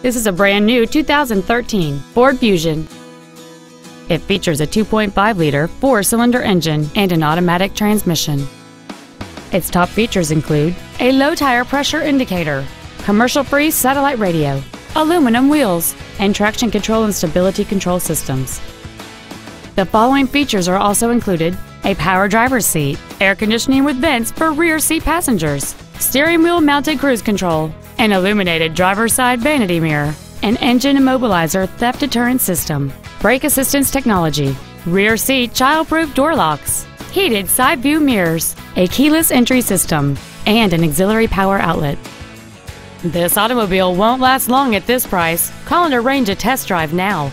This is a brand new 2013 Ford Fusion. It features a 2.5-liter four-cylinder engine and an automatic transmission. Its top features include a low tire pressure indicator, commercial-free satellite radio, aluminum wheels, and traction control and stability control systems. The following features are also included: a power driver's seat, air conditioning with vents for rear seat passengers, steering wheel mounted cruise control, an illuminated driver's side vanity mirror, an engine immobilizer theft deterrent system, brake assistance technology, rear seat child-proof door locks, heated side view mirrors, a keyless entry system, and an auxiliary power outlet. This automobile won't last long at this price. Call and arrange a test drive now.